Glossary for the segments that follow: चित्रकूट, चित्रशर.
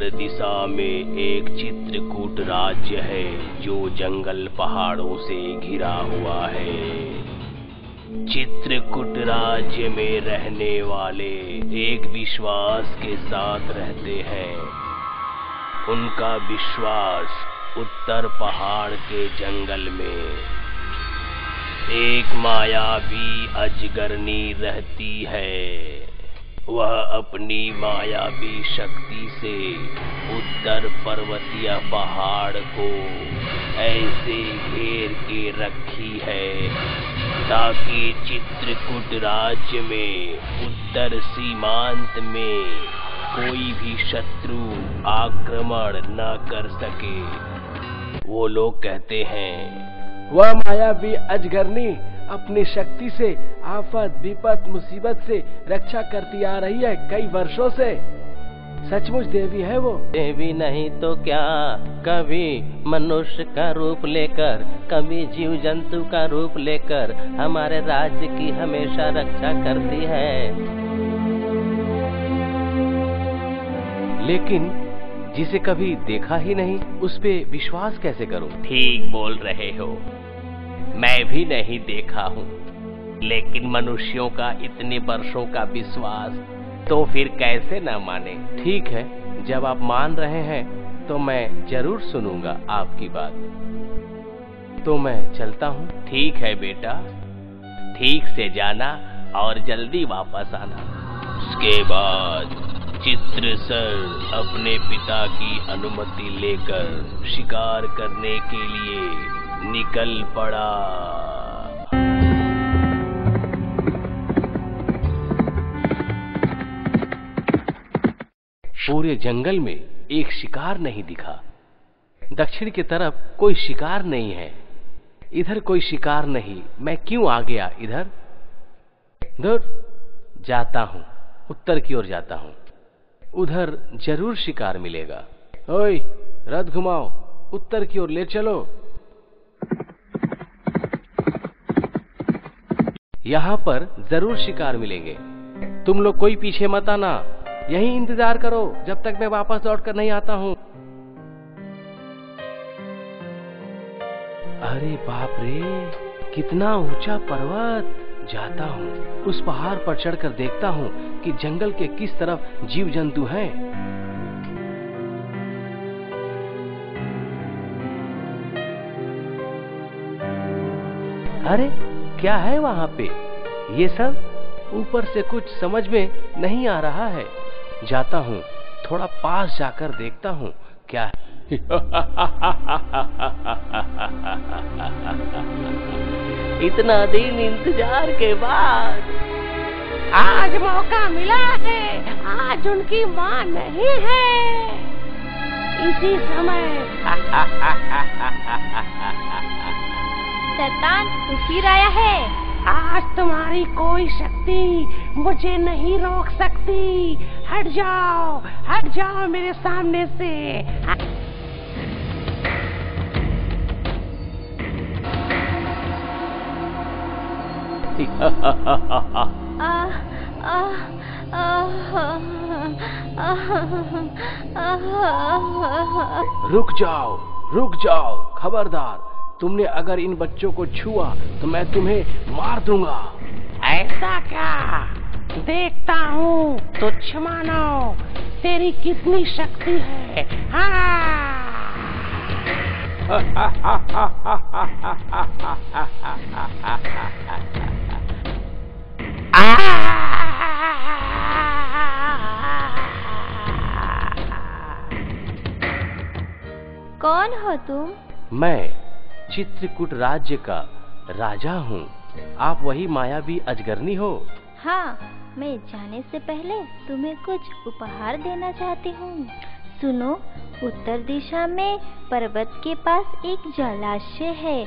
उत्तर दिशा में एक चित्रकूट राज्य है जो जंगल पहाड़ों से घिरा हुआ है। चित्रकूट राज्य में रहने वाले एक विश्वास के साथ रहते हैं। उनका विश्वास उत्तर पहाड़ के जंगल में एक मायावी अजगरनी रहती है। वह अपनी मायावी शक्ति से उत्तर पर्वतीय पहाड़ को ऐसे घेर के रखी है ताकि चित्रकूट राज्य में उत्तर सीमांत में कोई भी शत्रु आक्रमण न कर सके। वो लोग कहते हैं वह मायावी अजगरनी अपनी शक्ति से आफत विपत मुसीबत से रक्षा करती आ रही है कई वर्षों से। सचमुच देवी है वो। देवी नहीं तो क्या, कभी मनुष्य का रूप लेकर कभी जीव जंतु का रूप लेकर हमारे राज्य की हमेशा रक्षा करती है। लेकिन जिसे कभी देखा ही नहीं उस पे विश्वास कैसे करूं? ठीक बोल रहे हो, मैं भी नहीं देखा हूँ, लेकिन मनुष्यों का इतने वर्षों का विश्वास तो फिर कैसे न माने। ठीक है, जब आप मान रहे हैं तो मैं जरूर सुनूंगा आपकी बात, तो मैं चलता हूँ। ठीक है बेटा, ठीक से जाना और जल्दी वापस आना। उसके बाद चित्रशर अपने पिता की अनुमति लेकर शिकार करने के लिए निकल पड़ा। पूरे जंगल में एक शिकार नहीं दिखा। दक्षिण की तरफ कोई शिकार नहीं है, इधर कोई शिकार नहीं, मैं क्यों आ गया इधर? दूर जाता हूँ, उत्तर की ओर जाता हूँ, उधर जरूर शिकार मिलेगा। ओए, रथ घुमाओ, उत्तर की ओर ले चलो। यहाँ पर जरूर शिकार मिलेंगे। तुम लोग कोई पीछे मत आना, यहीं इंतजार करो जब तक मैं वापस लौटकर नहीं आता हूँ। अरे बाप रे, कितना ऊंचा पर्वत! जाता हूँ, उस पहाड़ पर चढ़कर देखता हूँ कि जंगल के किस तरफ जीव जंतु हैं। अरे क्या है वहाँ पे? ये सब ऊपर से कुछ समझ में नहीं आ रहा है। जाता हूँ, थोड़ा पास जाकर देखता हूँ क्या है। इतना दिन इंतजार के बाद आज मौका मिला है। आज उनकी माँ नहीं है, इसी समय शैतान उसी राया है। आज तुम्हारी कोई शक्ति मुझे नहीं रोक सकती। हट जाओ मेरे सामने से। रुक जाओ, खबरदार! तुमने अगर इन बच्चों को छुआ तो मैं तुम्हें मार दूंगा। ऐसा क्या? देखता हूँ तो छमानो तेरी कितनी शक्ति है। हाँ। कौन हो तुम? मैं चित्रकूट राज्य का राजा हूँ। आप वही मायावी अजगरनी हो? हाँ, मैं जाने से पहले तुम्हें कुछ उपहार देना चाहती हूँ। सुनो, उत्तर दिशा में पर्वत के पास एक जलाशय है।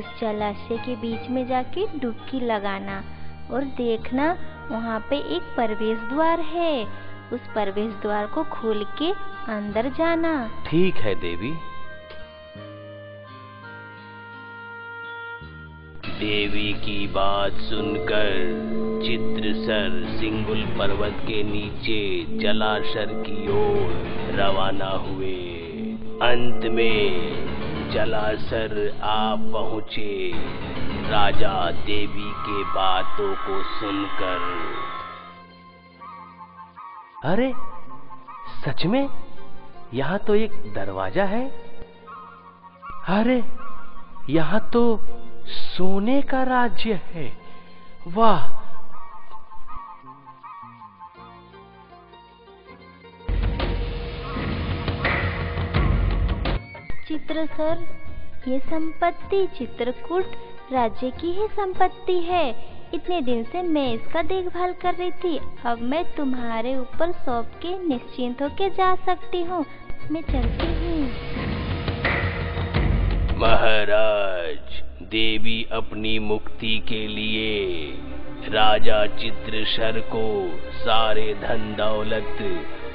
उस जलाशय के बीच में जाके डुबकी लगाना और देखना, वहाँ पे एक प्रवेश द्वार है। उस प्रवेश द्वार को खोल के अंदर जाना। ठीक है देवी। देवी की बात सुनकर चित्रशर सिंगुल पर्वत के नीचे जलाशर की ओर रवाना हुए। अंत में जलाशर आ पहुँचे। राजा देवी के बातों को सुनकर, अरे सच में यहाँ तो एक दरवाजा है, अरे यहाँ तो सोने का राज्य है, वाह। चित्रसर, ये संपत्ति चित्रकूट राज्य की ही संपत्ति है। इतने दिन से मैं इसका देखभाल कर रही थी, अब मैं तुम्हारे ऊपर सौंप के निश्चिंत होके जा सकती हूँ। मैं चलती हूँ। महाराज, देवी अपनी मुक्ति के लिए राजा चित्रशर को सारे धन दौलत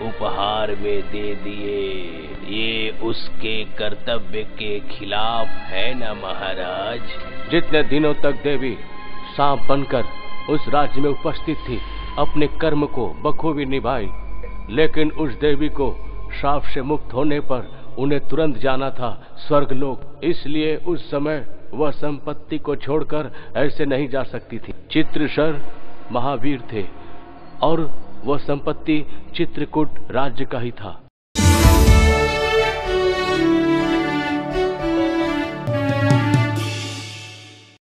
उपहार में दे दिए। ये उसके कर्तव्य के खिलाफ है ना महाराज। जितने दिनों तक देवी सांप बनकर उस राज्य में उपस्थित थी, अपने कर्म को बखूबी निभाई, लेकिन उस देवी को श्राप से मुक्त होने पर उन्हें तुरंत जाना था स्वर्गलोक, इसलिए उस समय वह संपत्ति को छोड़कर ऐसे नहीं जा सकती थी। चित्रशर महावीर थे और वह संपत्ति चित्रकूट राज्य का ही था।